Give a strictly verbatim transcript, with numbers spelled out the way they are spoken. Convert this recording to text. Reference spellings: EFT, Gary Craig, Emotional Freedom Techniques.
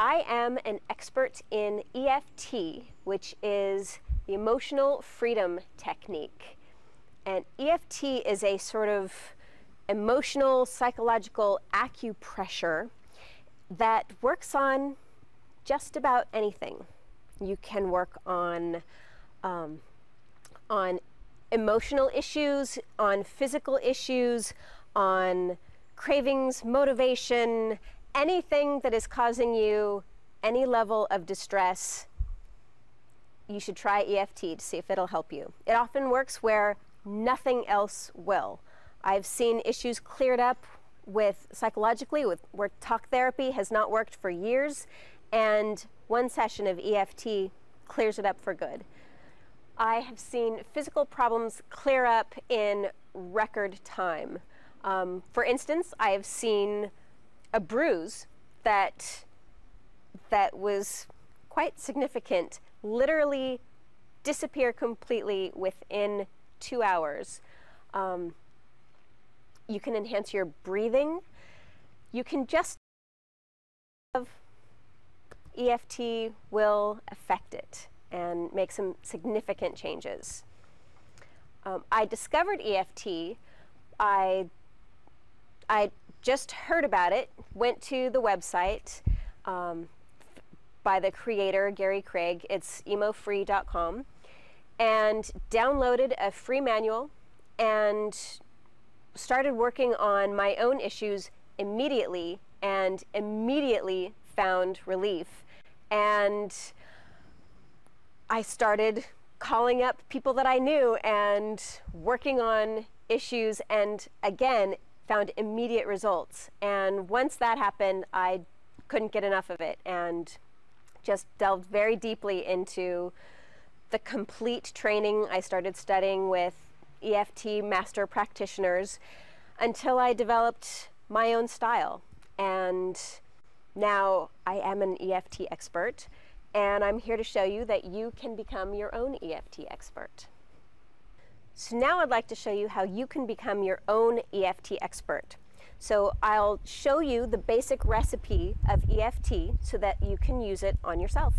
I am an expert in E F T, which is the Emotional Freedom Technique. And E F T is a sort of emotional, psychological acupressure that works on just about anything. You can work on, um, on emotional issues, on physical issues, on cravings, motivation, anything that is causing you any level of distress. You should try E F T to see if it'll help you. It often works where nothing else will. I've seen issues cleared up with psychologically, with where talk therapy has not worked for years, and one session of E F T clears it up for good. I have seen physical problems clear up in record time. Um, for instance, I have seen a bruise that that was quite significant literally disappear completely within two hours. Um, you can enhance your breathing. You can just have E F T will affect it and make some significant changes. Um, I discovered E F T. I, I just heard about it, went to the website um, by the creator, Gary Craig. It's emo free dot com. And downloaded a free manual and started working on my own issues immediately and immediately found relief. And I started calling up people that I knew and working on issues, and again found immediate results. And once that happened, I couldn't get enough of it and just delved very deeply into the complete training. I started studying with E F T master practitioners until I developed my own style. And now I am an E F T expert, and I'm here to show you that you can become your own E F T expert. So now I'd like to show you how you can become your own E F T expert. So I'll show you the basic recipe of E F T so that you can use it on yourself.